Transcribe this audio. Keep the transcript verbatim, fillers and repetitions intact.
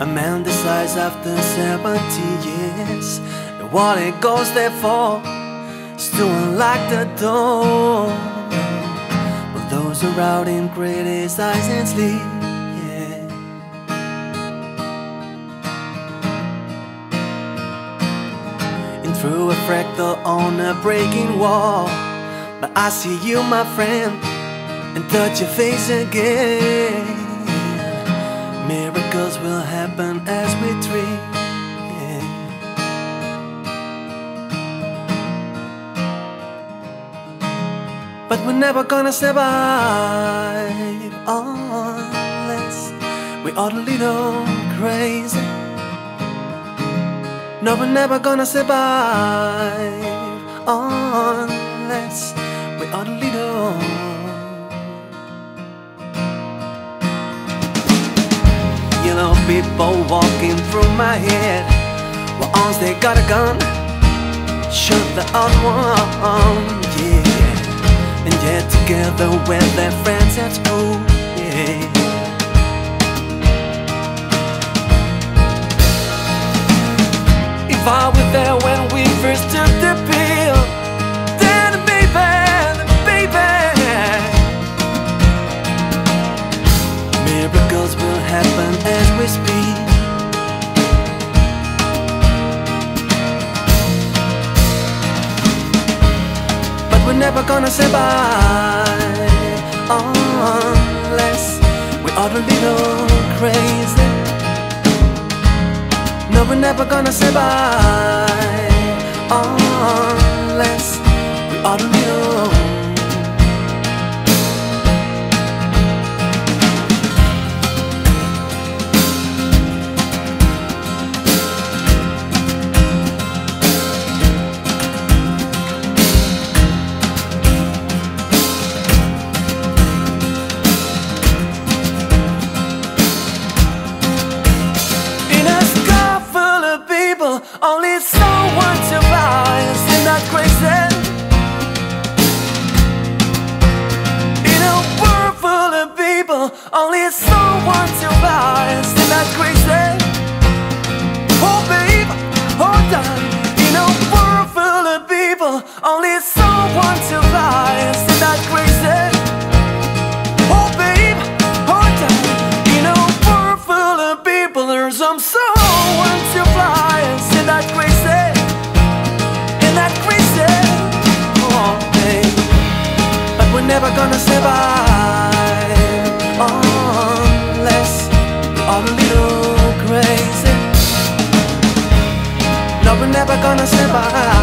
A man decides after seventy years that what he goes there for is to unlock the door. But those around him criticize and sleep, yeah. And through a fractal on a breaking wall, but I see you, my friend, and touch your face again. Miracles will happen as we dream, yeah. But we're never gonna survive unless we utterly go crazy. No, we're never gonna survive unless we utterly go. You know, people walking through my head, well, arms they got a gun, shoot the other one, yeah. And yet together with their friends at school, yeah. If I were there when we first took the pill, then baby, baby, miracles will happen as we speak. But we're never gonna say bye unless we utterly go crazy. No, we're never gonna say bye unless we utterly go. Only someone survives in that crazy. In a world full of people, only someone survives in that crazy. Oh babe, hold on. In a world full of people, only someone survives in that crazy. Oh babe, hold on. In a world full of people, there's some someone survives. That crazy, and that crazy, oh babe. But we're never gonna survive unless we are a little crazy. No, we're never gonna survive.